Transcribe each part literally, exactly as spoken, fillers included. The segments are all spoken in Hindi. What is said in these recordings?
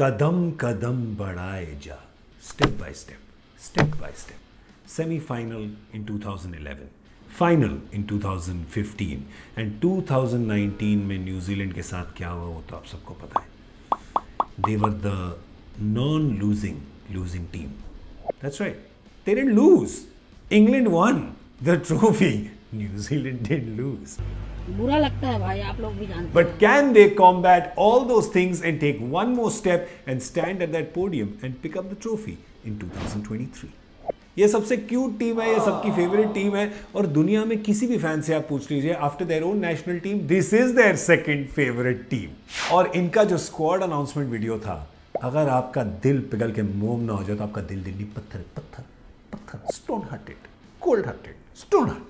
कदम कदम बढ़ाए जा, step by step, step by step. Semifinal in two thousand eleven, final in two thousand fifteen and two thousand nineteen में न्यूजीलैंड के साथ क्या हुआ वो तो आप सबको पता है. They were the non losing losing team. That's right, they didn't lose. England won the trophy, New Zealand didn't lose. बुरा लगता है भाई, आप लोग भी जानते हैं. But can they combat all those things and take one more step and stand at that podium and pick up the trophy in two thousand twenty three. ये सबसे क्यूट टीम है, ये सबकी फेवरेट टीम है और दुनिया में किसी भी फैन से आप पूछ लीजिए, after their own national team this is their second favourite team. और इनका जो स्क्वाड अनाउंसमेंट वीडियो था, अगर आपका दिल पिघल के मोम ना हो जाए तो आपका दिल दिल्ली पत्थर पत्थर पत्थर stone hearted, cold hearted, stone hearted.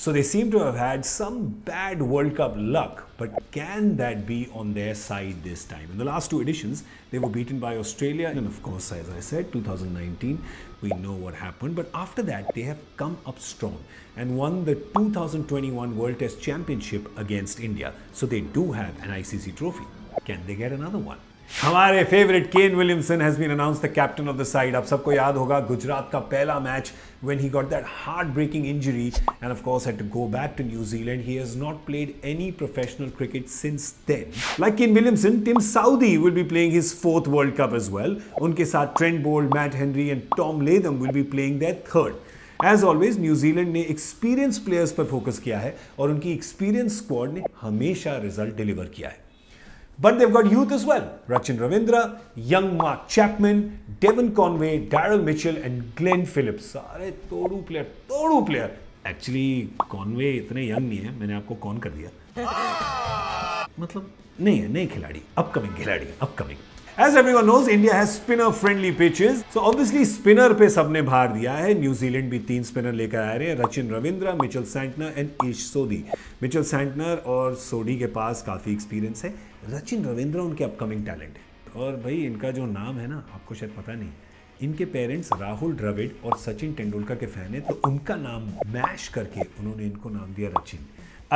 So they seem to have had some bad World Cup luck, but can that be on their side this time? In the last two editions, they were beaten by Australia and of course, as I said, two thousand nineteen, we know what happened. But after that, they have come up strong and won the two thousand twenty-one World Test Championship against India. So they do have an I C C trophy. Can they get another one? हमारे favourite Kane Williamson has been announced the captain of the side. आप सबको याद होगा गुजरात का पहला match when he got that heart breaking injury and of course had to go back to New Zealand. He has not played any professional cricket since then. Like Kane Williamson, Tim Southee will be playing his fourth World Cup as well. उनके साथ Trent Boult, Matt Henry and Tom Latham will be playing their third. As always New Zealand ने एक्सपीरियंस प्लेयर्स पर फोकस किया है और उनकी एक्सपीरियंस स्क्वाड ने हमेशा रिजल्ट डिलीवर किया है. But they've got youth as well. Rachin Ravindra, young Mark Chapman, Devon Conway, Daryl Mitchell and Glenn Phillips. सारे तोड़ू player, तोड़ू player. Actually, Conway इतने young नहीं है, मैंने आपको कौन कर दिया. मतलब नहीं है, नए खिलाड़ी, upcoming खिलाड़ी, upcoming. As everyone knows, India has spinner-friendly pitches. So obviously, spinner पे सबने भार दिया है. New Zealand भी तीन spinner लेकर आ रहे हैं. Rachin Ravindra, Mitchell Santner and Ish Sodhi. Mitchell Santner और Sodhi के पास काफी experience है. Rachin Ravindra उनके upcoming talent है. और भाई इनका जो नाम है ना, आपको शायद पता नहीं. इनके parents राहुल द्रविड़ और सचिन तेंदुलकर के fan हैं, तो उनका नाम mash करके उन्होंने इनको नाम दिया रचिन.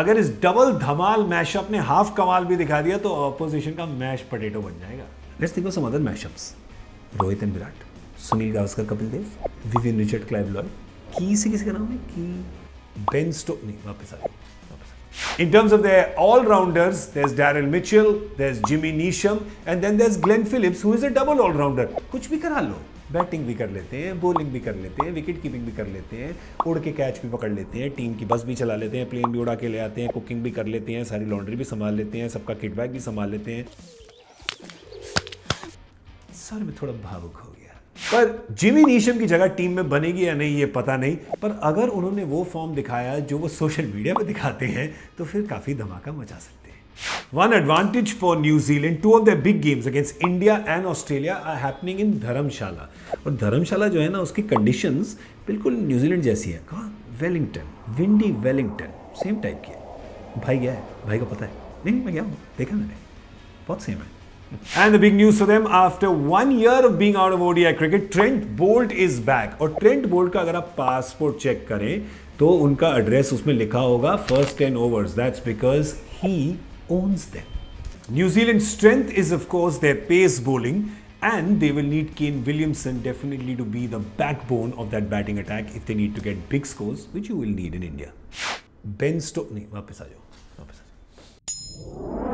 अगर इस double धमाल mashup ने half कमाल भी दिखा दिया, तो opposition का mash potato बन जाएगा. Let's think of some other mashups. Rohit and Virat, Sunil Gavaskar, Kapil Dev, Vivian Richards, Clive Lloyd. की से किसी का नाम है की Ben Stokes नहीं, वापस आ गया. In terms of their all-rounders, there's Daryl Mitchell, there's Jimmy Neesham, and then there's Glenn Phillips, who is a double all-rounder. कुछ भी करा लो, बैटिंग भी कर लेते हैं, बॉलिंग भी कर लेते हैं, विकेट कीपिंग भी कर लेते हैं, उड़ के कैच भी पकड़ लेते हैं, टीम की बस भी चला लेते हैं, प्लेन भी उड़ा के ले आते हैं, कुकिंग भी कर लेते हैं, सारी लॉन्ड्री भी संभाल लेते हैं, सबका किट बैग भी संभाल लेते हैं. सर में थोड़ा भावुक हो गया. पर जिमी नीशम की जगह टीम में बनेगी या नहीं ये पता नहीं, पर अगर उन्होंने वो फॉर्म दिखाया जो वो सोशल मीडिया पर दिखाते हैं तो फिर काफी धमाका मचा सकते हैं. One advantage for New Zealand, two of their big games against India and Australia are happening in धर्मशाला. और धर्मशाला जो है ना, उसकी कंडीशंस बिल्कुल न्यूजीलैंड जैसी है. कहाँ? Wellington, windy Wellington, same type की है. भाई गया है, भाई को पता है. नहीं मैं गया हूँ, देखा मैंने, बहुत सेम है. And the big news for them after one year of being out of O D I cricket, Trent Boult is back. और Trent Boult का अगर आप passport check करें तो उनका address उसमें लिखा होगा first ten overs. That's because he owns them. New Zealand's strength is of course their pace bowling, and they will need Kane Williamson definitely to be the backbone of that batting attack if they need to get big scores, which you will need in India. Ben Stokes नहीं, वापस आ जाओ, वापस आ जाओ.